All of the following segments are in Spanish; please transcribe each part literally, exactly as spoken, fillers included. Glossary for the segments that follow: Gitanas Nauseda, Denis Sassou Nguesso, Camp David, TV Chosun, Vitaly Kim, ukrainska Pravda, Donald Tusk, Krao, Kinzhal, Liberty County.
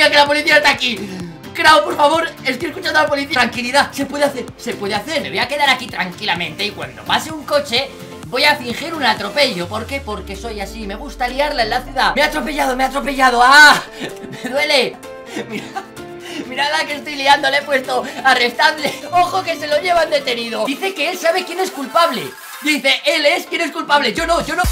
mía, que la policía está aquí. Krao, por favor, estoy escuchando a la policía. Tranquilidad, se puede hacer, se puede hacer. Me voy a quedar aquí tranquilamente y cuando pase un coche voy a fingir un atropello. ¿Por qué? Porque soy así, me gusta liarla en la ciudad. Me ha atropellado, me ha atropellado. ¡Ah! Me duele. Mira, mirad la que estoy liando, le he puesto arrestadle. Ojo que se lo llevan detenido. Dice que él sabe quién es culpable. Dice, él es quien es culpable. Yo no, yo no.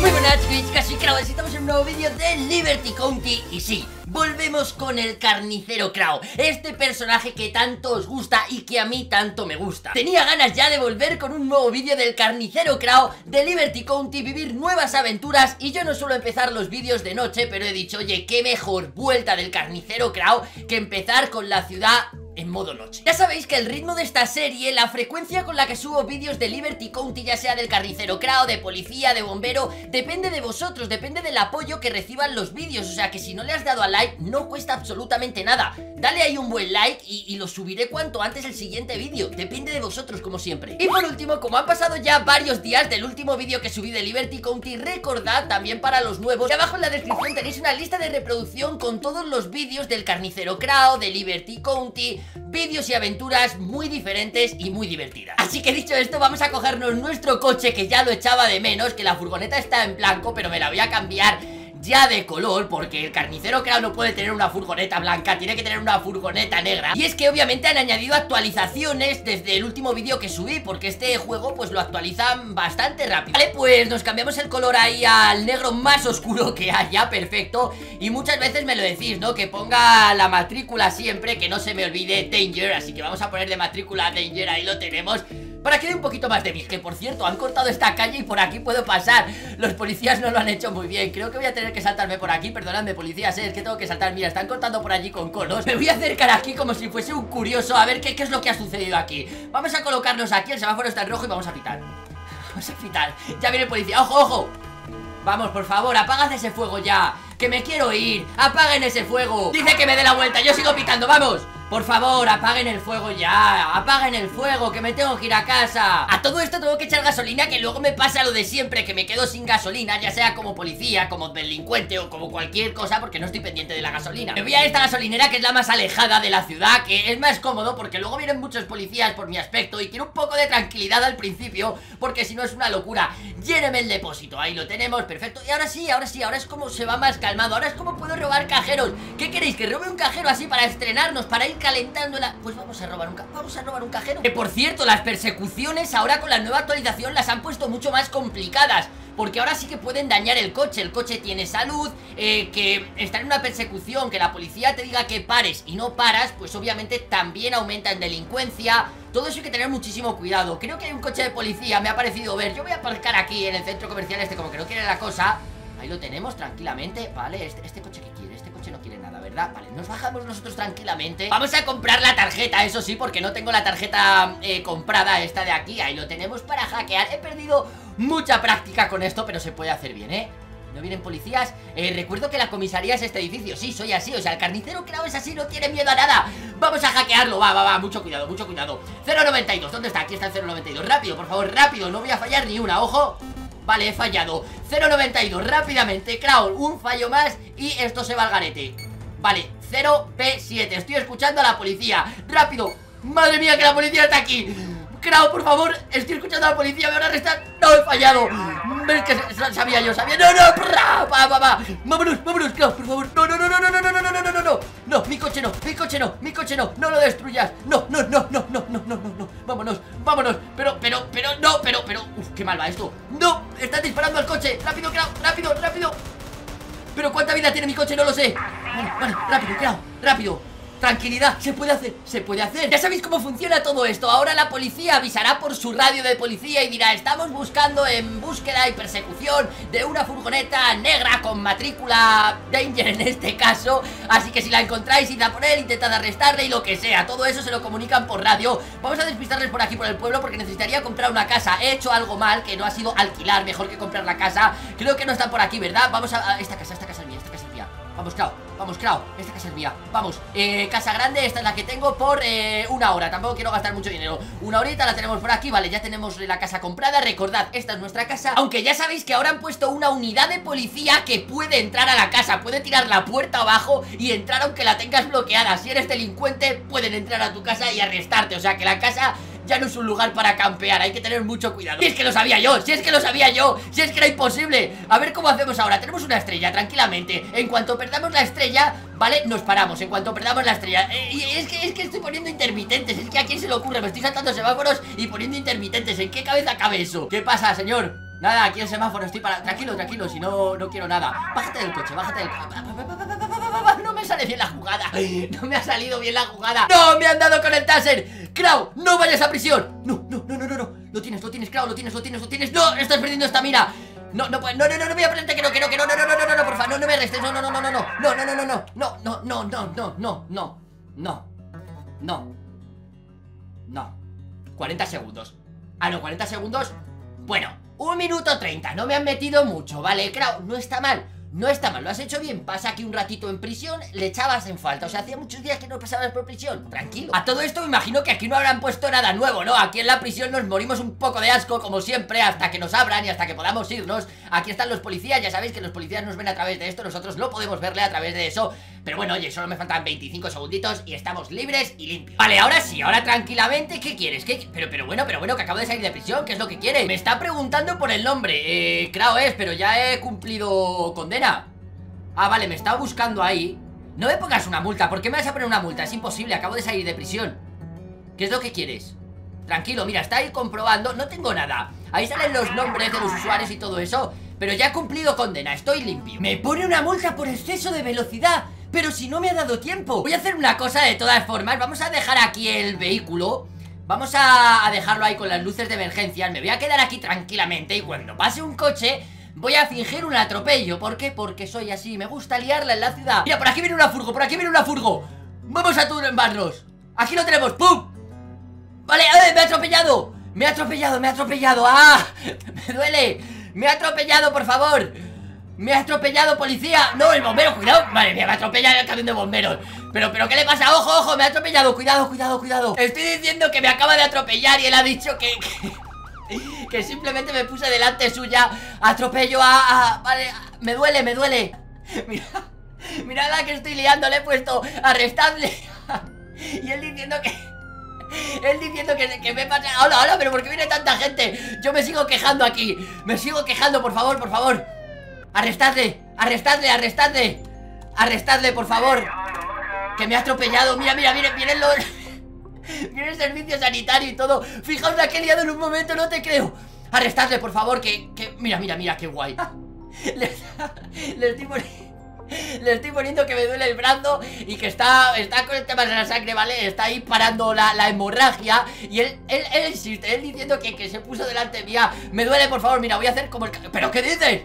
Muy buenas chicas y Krao, estamos en un nuevo vídeo de Liberty County y sí, volvemos con el carnicero Krao, este personaje que tanto os gusta y que a mí tanto me gusta. Tenía ganas ya de volver con un nuevo vídeo del carnicero Krao de Liberty County, vivir nuevas aventuras, y yo no suelo empezar los vídeos de noche, pero he dicho, oye, qué mejor vuelta del carnicero Krao que empezar con la ciudad en modo noche. Ya sabéis que el ritmo de esta serie, la frecuencia con la que subo vídeos de Liberty County, ya sea del carnicero Krao, de policía, de bombero, depende de vosotros, depende del apoyo que reciban los vídeos. O sea que si no le has dado a like, no cuesta absolutamente nada. Dale ahí un buen like y, y lo subiré cuanto antes el siguiente vídeo. Depende de vosotros, como siempre. Y por último, como han pasado ya varios días del último vídeo que subí de Liberty County, recordad también para los nuevos, que abajo en la descripción tenéis una lista de reproducción con todos los vídeos del carnicero Krao, de Liberty County, vídeos y aventuras muy diferentes y muy divertidas. Así que dicho esto, vamos a cogernos nuestro coche, que ya lo echaba de menos, que la furgoneta está en blanco, pero me la voy a cambiar ya de color, porque el carnicero Krao no puede tener una furgoneta blanca, tiene que tener una furgoneta negra. Y es que obviamente han añadido actualizaciones desde el último vídeo que subí, porque este juego pues lo actualizan bastante rápido. Vale, pues nos cambiamos el color ahí al negro más oscuro que haya, perfecto. Y muchas veces me lo decís, ¿no? Que ponga la matrícula siempre, que no se me olvide Danger, así que vamos a poner de matrícula Danger, ahí lo tenemos, para que dé un poquito más de mí. Que por cierto, han cortado esta calle y por aquí puedo pasar. Los policías no lo han hecho muy bien. Creo que voy a tener que saltarme por aquí. Perdonadme, policías, ¿eh? Es que tengo que saltar. Mira, están cortando por allí con conos. Me voy a acercar aquí como si fuese un curioso, a ver qué, qué es lo que ha sucedido aquí. Vamos a colocarnos aquí. El semáforo está en rojo y vamos a pitar. Vamos a pitar. Ya viene el policía. ¡Ojo, ojo! Vamos, por favor, apagad ese fuego ya, que me quiero ir. Apaguen ese fuego. Dice que me dé la vuelta. Yo sigo pitando. ¡Vamos! Por favor, apaguen el fuego ya, apaguen el fuego, que me tengo que ir a casa. A todo esto tengo que echar gasolina, que luego me pasa lo de siempre, que me quedo sin gasolina, ya sea como policía, como delincuente o como cualquier cosa, porque no estoy pendiente de la gasolina. Me voy a esta gasolinera, que es la más alejada de la ciudad, que es más cómodo, porque luego vienen muchos policías por mi aspecto y quiero un poco de tranquilidad al principio, porque si no es una locura. Lléneme el depósito, ahí lo tenemos, perfecto. Y ahora sí, ahora sí, ahora es como se va más calmado, ahora es como puedo robar cajeros. ¿Qué queréis? ¿Que robe un cajero así para estrenarnos, para ir calentándola? Pues vamos a robar un ca vamos a robar un cajero. Que por cierto, las persecuciones ahora con la nueva actualización las han puesto mucho más complicadas, porque ahora sí que pueden dañar el coche. El coche tiene salud, eh, que estar en una persecución, que la policía te diga que pares y no paras, pues obviamente también aumenta en delincuencia. Todo eso hay que tener muchísimo cuidado. Creo que hay un coche de policía, me ha parecido ver. Yo voy a aparcar aquí en el centro comercial este, como que no quiere la cosa. Ahí lo tenemos, tranquilamente. Vale, este, este coche que quiere, este coche no quiere nada, ¿verdad? Vale, nos bajamos nosotros tranquilamente. Vamos a comprar la tarjeta, eso sí, porque no tengo la tarjeta eh, comprada, esta de aquí. Ahí lo tenemos para hackear. He perdido mucha práctica con esto, pero se puede hacer bien, ¿eh? No vienen policías. eh, Recuerdo que la comisaría es este edificio. Sí, soy así, o sea, el carnicero Krao es así, no tiene miedo a nada. Vamos a hackearlo, va, va, va, mucho cuidado, mucho cuidado. Cero noventa y dos, ¿dónde está? Aquí está el cero noventa y dos. Rápido, por favor, rápido, no voy a fallar ni una, ojo. Vale, he fallado. Cero noventa y dos, rápidamente, Krao, un fallo más y esto se va al garete. Vale, cero P siete, estoy escuchando a la policía. Rápido, madre mía, que la policía está aquí. Krao, por favor, estoy escuchando a la policía, me van a arrestar. No, he fallado. Es que sabía yo, sabía. No, no, pra, pa, pa, pa. Vámonos, vámonos, Krao, por favor. No, no, no, no, no, no, no, no, no, no, no, no. No, mi coche no, mi coche no, mi coche no. No lo destruyas. No, no, no, no, no, no, no, no. Vámonos, vámonos. Pero, pero, pero, no, pero, pero. Uf, qué mal va esto. No, estás disparando al coche. Rápido, Krao, rápido, rápido. Pero cuánta vida tiene mi coche, no lo sé. Vale, vale, rápido, Krao, rápido. Tranquilidad, se puede hacer, se puede hacer. Ya sabéis cómo funciona todo esto. Ahora la policía avisará por su radio de policía y dirá, estamos buscando en búsqueda y persecución de una furgoneta negra con matrícula Danger en este caso. Así que si la encontráis, id a por él, intentad arrestarle y lo que sea. Todo eso se lo comunican por radio. Vamos a despistarles por aquí, por el pueblo, porque necesitaría comprar una casa. He hecho algo mal, que no ha sido alquilar, mejor que comprar la casa. Creo que no están por aquí, ¿verdad? Vamos a... Esta casa, esta casa es mía, esta casa es mía. Vamos, Krao, vamos, Krao. Esta casa es mía, vamos. eh, Casa grande, esta es la que tengo por eh, una hora. Tampoco quiero gastar mucho dinero. Una horita la tenemos por aquí, vale, ya tenemos la casa comprada. Recordad, esta es nuestra casa. Aunque ya sabéis que ahora han puesto una unidad de policía que puede entrar a la casa, puede tirar la puerta abajo y entrar aunque la tengas bloqueada. Si eres delincuente, pueden entrar a tu casa y arrestarte, o sea que la casa ya no es un lugar para campear, hay que tener mucho cuidado. Si es que lo sabía yo, si es que lo sabía yo, si es que era imposible. A ver cómo hacemos ahora. Tenemos una estrella, tranquilamente. En cuanto perdamos la estrella, vale, nos paramos. En cuanto perdamos la estrella, eh, es, que, es que estoy poniendo intermitentes. Es que a quién se le ocurre, me estoy saltando semáforos y poniendo intermitentes. ¿En qué cabeza cabe eso? ¿Qué pasa, señor? Nada, aquí el semáforo, estoy para... Tranquilo, tranquilo, si no, no quiero nada. Bájate del coche, bájate del coche. No me sale bien la jugada. No me ha salido bien la jugada. ¡No, me han dado con el taser! Krao, no vayas a prisión. No, no, no, no, no, no. Lo tienes, lo tienes, Krao, lo tienes, lo tienes, lo tienes. No, estás perdiendo esta mina. No, no, no, no, no, no voy a ponerte que no, que no, que no, no, no, no, no, no, porfa, no, no me arrestes. No, no, no, no, no, no, no, no, no, no, no, no, no, no, no, no, no, no, no, no. cuarenta segundos. Ah, no, cuarenta segundos. Bueno, un minuto treinta. No me han metido mucho, vale, Krao, no está mal. No está mal, lo has hecho bien, pasa aquí un ratito en prisión, le echabas en falta, o sea, hacía muchos días que no pasabas por prisión, tranquilo. A todo esto me imagino que aquí no habrán puesto nada nuevo, ¿no? Aquí en la prisión nos morimos un poco de asco, como siempre, hasta que nos abran y hasta que podamos irnos. Aquí están los policías, ya sabéis que los policías nos ven a través de esto, nosotros no podemos verle a través de eso. Pero bueno, oye, solo me faltan veinticinco segunditos y estamos libres y limpios. Vale, ahora sí, ahora tranquilamente, ¿qué quieres? ¿Qué? Pero, pero bueno, pero bueno, que acabo de salir de prisión, ¿qué es lo que quieres? Me está preguntando por el nombre, eh, Krao es, pero ya he cumplido condena. Ah, vale, me está buscando ahí. No me pongas una multa, ¿por qué me vas a poner una multa? Es imposible, acabo de salir de prisión. ¿Qué es lo que quieres? Tranquilo, mira, está ahí comprobando, no tengo nada. Ahí salen los nombres de los usuarios y todo eso. Pero ya he cumplido condena, estoy limpio. Me pone una multa por exceso de velocidad. Pero si no me ha dado tiempo. Voy a hacer una cosa de todas formas. Vamos a dejar aquí el vehículo. Vamos a, a dejarlo ahí con las luces de emergencia. Me voy a quedar aquí tranquilamente. Y cuando pase un coche, voy a fingir un atropello. ¿Por qué? Porque soy así. Me gusta liarla en la ciudad. Mira, por aquí viene una furgo. Por aquí viene una furgo. Vamos a turbarnos. Aquí lo tenemos. ¡Pum! Vale, eh, me ha atropellado. Me ha atropellado, me ha atropellado. ¡Ah! Me duele. Me ha atropellado, por favor. Me ha atropellado, policía. No, el bombero, cuidado. Madre mía, me ha atropellado el camión de bomberos. Pero, pero, ¿qué le pasa? Ojo, ojo, me ha atropellado. Cuidado, cuidado, cuidado. Estoy diciendo que me acaba de atropellar y él ha dicho que... Que, que simplemente me puse delante suya. Atropello a... a vale, a, me duele, me duele. Mira, mirad la que estoy liando. Le he puesto arrestable. Y él diciendo que... Él diciendo que, que me pasa... Hola, hola, pero ¿por qué viene tanta gente? Yo me sigo quejando aquí. Me sigo quejando, por favor, por favor. Arrestadle, arrestadle, arrestadle. Arrestadle, por favor. Que me ha atropellado. Mira, mira, miren, miren los... Miren el servicio sanitario y todo. Fijaos la que he liado en un momento, no te creo. Arrestadle, por favor, que... que... Mira, mira, mira, qué guay. Les, les estoy poniendo... Le estoy poniendo que me duele el brazo y que está, está con el tema de la sangre, ¿vale? Está ahí parando la, la hemorragia. Y él, él, él insiste, él diciendo que, que se puso delante mía. Me duele, por favor, mira, voy a hacer como el... ¿Pero qué dices?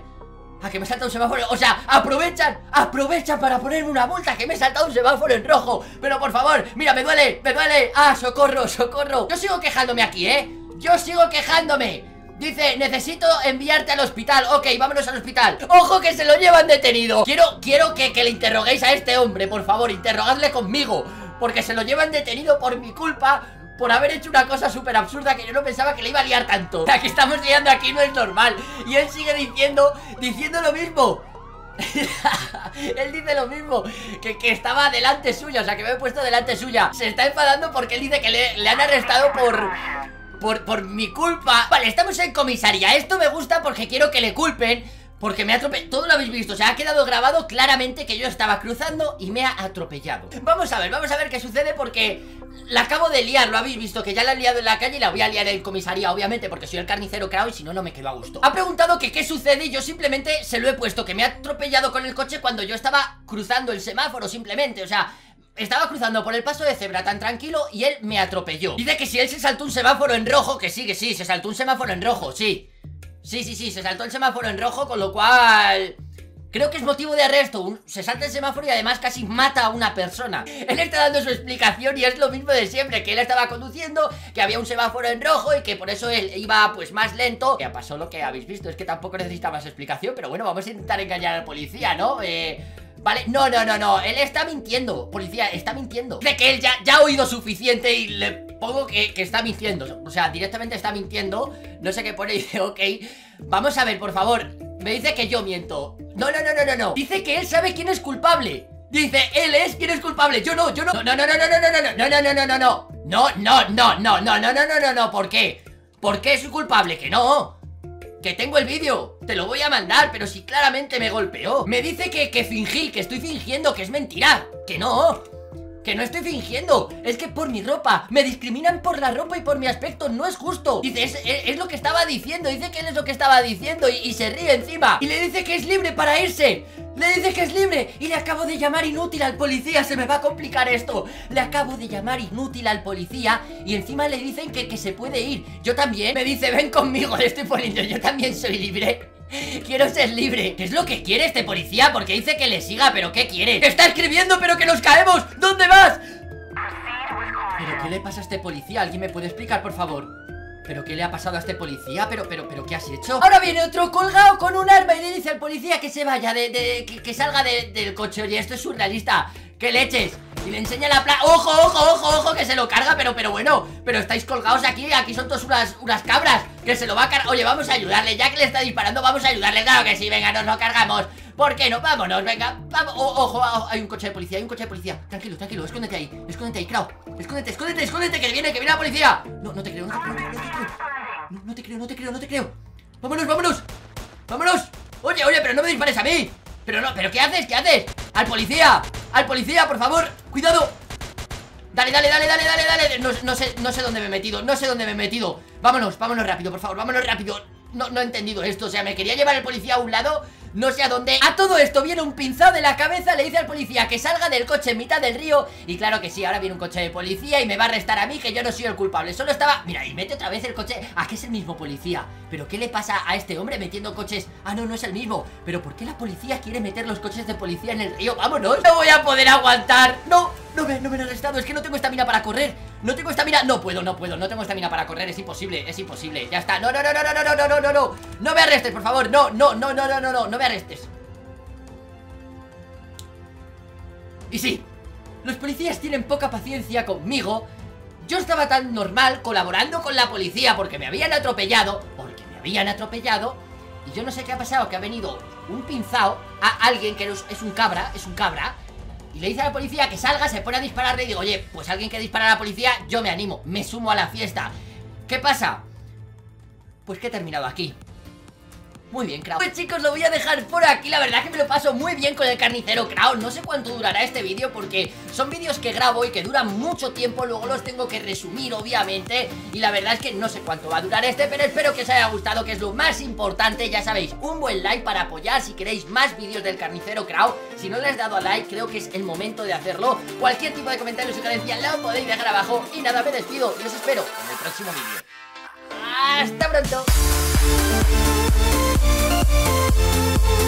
A que me salta un semáforo. O sea, aprovechan, aprovechan para ponerme una multa. Que me he saltado un semáforo en rojo. Pero por favor, mira, me duele, me duele. Ah, socorro, socorro. Yo sigo quejándome aquí, ¿eh? Yo sigo quejándome. Dice, necesito enviarte al hospital. Ok, vámonos al hospital. ¡Ojo que se lo llevan detenido! Quiero, quiero que, que le interroguéis a este hombre, por favor. Interrogadle conmigo, porque se lo llevan detenido por mi culpa, por haber hecho una cosa súper absurda que yo no pensaba que le iba a liar tanto. La que estamos liando aquí no es normal. Y él sigue diciendo, diciendo lo mismo. Él dice lo mismo que, que estaba delante suya, o sea, que me he puesto delante suya. Se está enfadando porque él dice que le, le han arrestado por... Por, por mi culpa. Vale, estamos en comisaría. Esto me gusta porque quiero que le culpen. Porque me ha atropellado. Todo lo habéis visto. O sea, ha quedado grabado claramente que yo estaba cruzando y me ha atropellado. Vamos a ver, vamos a ver qué sucede porque la acabo de liar. Lo habéis visto que ya la he liado en la calle y la voy a liar en comisaría, obviamente, porque soy el carnicero Krao y si no, no me quedo a gusto. Ha preguntado que qué sucede y yo simplemente se lo he puesto. Que me ha atropellado con el coche cuando yo estaba cruzando el semáforo, simplemente. O sea... Estaba cruzando por el paso de cebra tan tranquilo y él me atropelló. Dice que si él se saltó un semáforo en rojo, que sí, que sí, se saltó un semáforo en rojo, sí. Sí, sí, sí, se saltó el semáforo en rojo, con lo cual... Creo que es motivo de arresto, un... se salta el semáforo y además casi mata a una persona. Él está dando su explicación y es lo mismo de siempre, que él estaba conduciendo, que había un semáforo en rojo y que por eso él iba pues más lento. Ya pasó lo que habéis visto, es que tampoco necesita más explicación, pero bueno, vamos a intentar engañar al policía, ¿no? Eh... ¿vale? No, no, no, no, él está mintiendo, policía, está mintiendo. Cree que él ya, ya ha oído suficiente y le pongo que, que está mintiendo. O sea, directamente está mintiendo. No sé qué pone y dice, ok, vamos a ver, por favor. Me dice que yo miento. No, no, no, no, no, no. Dice que él sabe quién es culpable. Dice, él es quien es culpable, yo no, yo no. No, no, no, no, no, no, no, no, no, no, no, no, no. No, no, no, no, no, no, no, no, no, no, ¿por qué? ¿Por qué es culpable? Que no. Que tengo el vídeo, te lo voy a mandar, pero si claramente me golpeó. Me dice que, que fingí, que estoy fingiendo, que es mentira. Que no, que no estoy fingiendo. Es que por mi ropa, me discriminan por la ropa y por mi aspecto, no es justo. Dice, es, es, es lo que estaba diciendo, dice que él es lo que estaba diciendo y, y se ríe encima. Y le dice que es libre para irse. Le dice que es libre y le acabo de llamar inútil al policía. Se me va a complicar esto. Le acabo de llamar inútil al policía y encima le dicen que, que se puede ir. Yo también. Me dice, ven conmigo, le estoy poniendo, yo también soy libre. Quiero ser libre. ¿Qué es lo que quiere este policía? Porque dice que le siga, pero ¿qué quiere? Está escribiendo, pero que nos caemos. ¿Dónde vas? ¿Pero qué le pasa a este policía? ¿Alguien me puede explicar, por favor? ¿Pero qué le ha pasado a este policía? ¿Pero, pero, pero qué has hecho? Ahora viene otro colgado con un arma y le dice al policía que se vaya, de, de, que, que salga de, del coche. Oye, esto es surrealista. ¡Qué leches! Y le enseña la placa. ¡Ojo, ojo, ojo, ojo! Que se lo carga, pero, pero bueno. Pero estáis colgados aquí, aquí son todas unas, unas cabras. Que se lo va a cargar. Oye, vamos a ayudarle, ya que le está disparando, vamos a ayudarle. Claro que sí, venga, nos lo cargamos. ¿Por qué no? Vámonos, venga, vamos. O, ojo, ojo, hay un coche de policía, hay un coche de policía. Tranquilo, tranquilo, escóndete ahí, escóndete ahí, Krao. Escóndete, escóndete, escóndete, que viene, que viene la policía. No, no te creo, no te creo, no te creo. No, no te creo, no te creo, no te creo. Vámonos, vámonos. Vámonos. Oye, oye, pero no me dispares a mí. Pero no, pero ¿qué haces? ¿Qué haces? Al policía, al policía, por favor. Cuidado. Dale, dale, dale, dale, dale, dale. No, no sé, no sé dónde me he metido, no sé dónde me he metido. Vámonos, vámonos rápido, por favor, vámonos rápido. No, no he entendido esto, o sea, me quería llevar el policía a un lado, no sé a dónde. A todo esto viene un pinzado de la cabeza, le dice al policía que salga del coche en mitad del río. Y claro que sí, ahora viene un coche de policía y me va a arrestar a mí, que yo no soy el culpable. Solo estaba... Mira, y mete otra vez el coche. Ah, que es el mismo policía. ¿Pero qué le pasa a este hombre metiendo coches? Ah, no, no es el mismo. ¿Pero por qué la policía quiere meter los coches de policía en el río? ¡Vámonos! ¡No voy a poder aguantar! ¡No! No me, no me han arrestado, es que no tengo estamina para correr. No tengo estamina, no puedo, no puedo, no tengo estamina para correr. Es imposible, es imposible, ya está. No, no, no, no, no, no, no, no, no, no. No me arrestes, por favor, no, no, no, no, no, no, no, no me arrestes. Y sí, los policías tienen poca paciencia conmigo. Yo estaba tan normal colaborando con la policía porque me habían atropellado. Porque me habían atropellado. Y yo no sé qué ha pasado, que ha venido un pinzao a alguien que es un cabra, es un cabra. Y le dice a la policía que salga, se pone a dispararle. Y digo, oye, pues alguien que dispara a la policía, yo me animo, me sumo a la fiesta. ¿Qué pasa? Pues que he terminado aquí. Muy bien, Krao. Pues chicos, lo voy a dejar por aquí. La verdad es que me lo paso muy bien con el carnicero Krao. No sé cuánto durará este vídeo porque son vídeos que grabo y que duran mucho tiempo. Luego los tengo que resumir, obviamente. Y la verdad es que no sé cuánto va a durar este, pero espero que os haya gustado, que es lo más importante. Ya sabéis, un buen like para apoyar si queréis más vídeos del carnicero Krao. Si no le has dado a like, creo que es el momento de hacerlo. Cualquier tipo de comentario o sugerencia lo podéis dejar abajo. Y nada, me despido y os espero en el próximo vídeo. ¡Hasta pronto! We'll be